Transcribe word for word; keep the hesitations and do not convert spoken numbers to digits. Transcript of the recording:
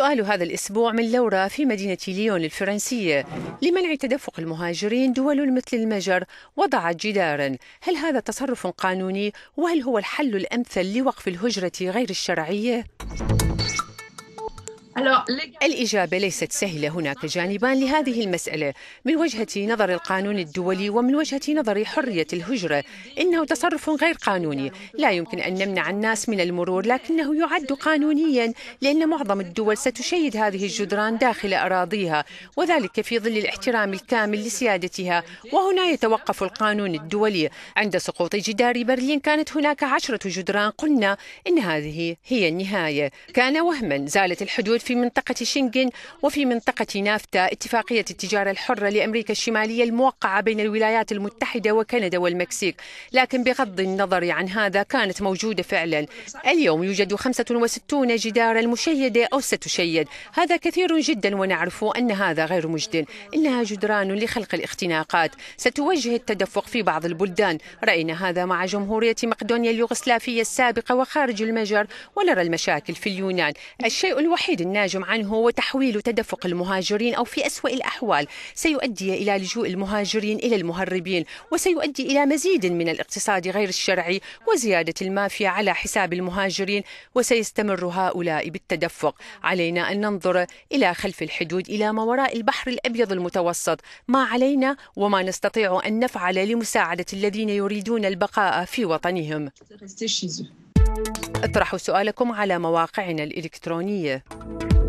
سؤال هذا الأسبوع من لورا في مدينة ليون الفرنسية لمنع تدفق المهاجرين دول مثل المجر وضعت جدارا. هل هذا تصرف قانوني؟ وهل هو الحل الأمثل لوقف الهجرة غير الشرعية؟ الإجابة ليست سهلة. هناك جانبان لهذه المسألة، من وجهة نظر القانون الدولي ومن وجهة نظر حرية الهجرة. إنه تصرف غير قانوني، لا يمكن أن نمنع الناس من المرور، لكنه يعد قانونيا لأن معظم الدول ستشيد هذه الجدران داخل أراضيها، وذلك في ظل الاحترام الكامل لسيادتها. وهنا يتوقف القانون الدولي. عند سقوط جدار برلين كانت هناك عشرة جدران، قلنا إن هذه هي النهاية. كان وهما. زالت الحدود في في منطقة شنغن وفي منطقة نافتا، اتفاقية التجارة الحرة لأمريكا الشمالية الموقعة بين الولايات المتحدة وكندا والمكسيك. لكن بغض النظر عن هذا كانت موجودة فعلا. اليوم يوجد خمسة وستين جدارا مشيدة أو ستشيد. هذا كثير جدا، ونعرف أن هذا غير مجد. إنها جدران لخلق الاختناقات، ستوجه التدفق في بعض البلدان. رأينا هذا مع جمهورية مقدونيا اليوغسلافية السابقة وخارج المجر، ونرى المشاكل في اليونان. الشيء الوحيد الناجم عنه هو تحويل تدفق المهاجرين، أو في أسوأ الأحوال سيؤدي إلى لجوء المهاجرين إلى المهربين، وسيؤدي إلى مزيد من الاقتصاد غير الشرعي وزيادة المافيا على حساب المهاجرين، وسيستمر هؤلاء بالتدفق. علينا أن ننظر إلى خلف الحدود، إلى ما وراء البحر الأبيض المتوسط، ما علينا وما نستطيع أن نفعل لمساعدة الذين يريدون البقاء في وطنهم. اطرحوا سؤالكم على مواقعنا الإلكترونية.